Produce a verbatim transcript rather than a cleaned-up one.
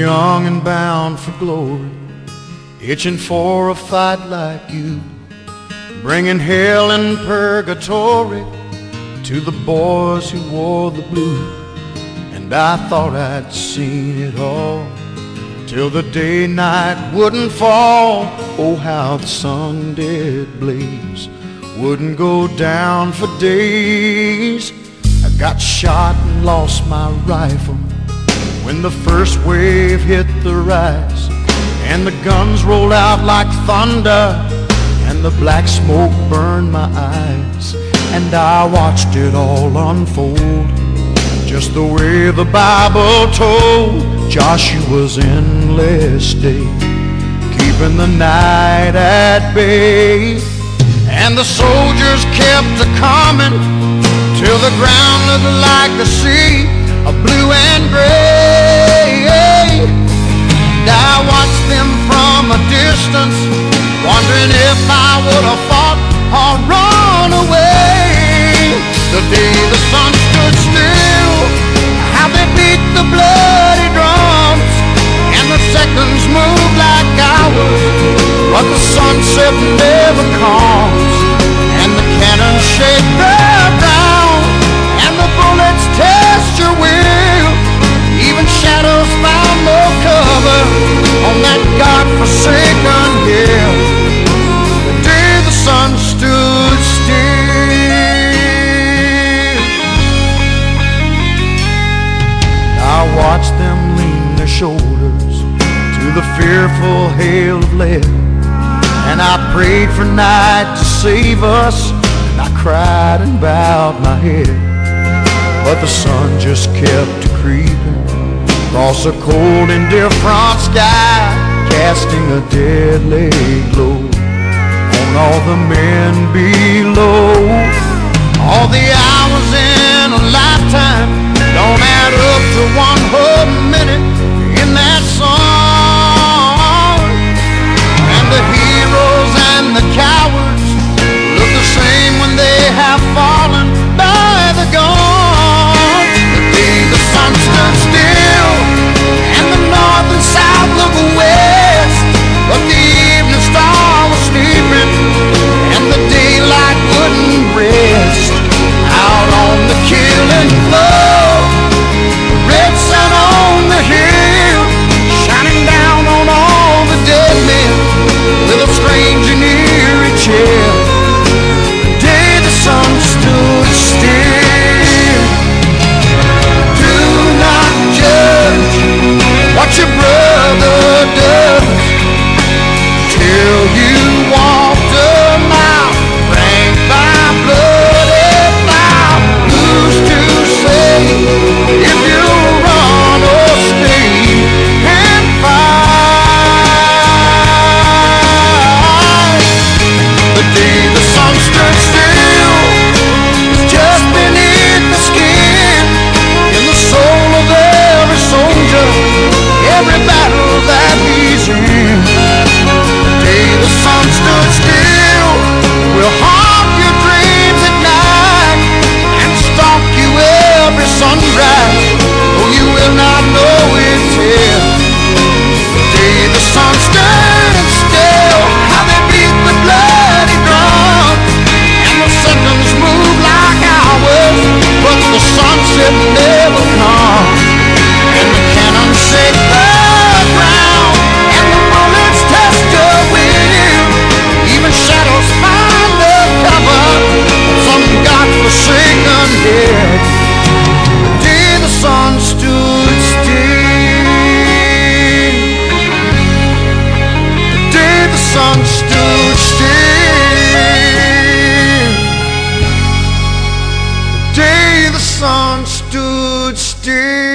young and bound for glory, itching for a fight like you, bringing hell and purgatory to the boys who wore the blue. And I thought I'd seen it all, till the day night wouldn't fall. Oh, how the sun did blaze, wouldn't go down for days. I got shot and lost my rifle when the first wave hit the rise, and the guns rolled out like thunder, and the black smoke burned my eyes. And I watched it all unfold, just the way the Bible told. Joshua's endless day, keeping the night at bay. And the soldiers kept a-coming till the ground looked like the sea, a blue and gray. And I watched them from a distance, wondering if I would have fought or run away. The day the sun stood still, how they beat the bloody drums, and the seconds moved like hours, but the sunset never comes. And the cannon shake the ground, and the bullets test your will. Even shadows found no cover on that God-forsaken hill, the day the sun stood still. I watched them lean their shoulders to the fearful hail of lead, and I prayed for night to save us. I cried and bowed my head, but the sun just kept creeping across a cold, indifferent sky, casting a deadly glow on all the men below. All the hours in a lifetime don't add up to one whole minute in that song. And the heroes and the cowards look the same when they have fallen by the gun. The day the sun stood still, and the north and south looked west, but the evening star was sleeping, and the daylight wouldn't rest. Out on the killing floor, the red sun on the hill, shining down on all the dead men with a strange and eerie chill. What your brother does, till you walk the mile, ranked by bloody plow. Who's to say if you'll run or stay and fight? The day the sun stood still was just beneath the skin, in the soul of every soldier, every battle that he's in. The day the sun stood still will haunt your dreams at night, and stalk you every sunrise, though you will not know it till the day the sun stood still. How they beat the bloody drum, and the seconds move like hours, but the sunset never comes. And the cannon shake the ground, and the bullets test your will. Even shadows find their cover on some God-forsaken hill. The day the sun stood still, the day the sun stood still, the day the sun stood still.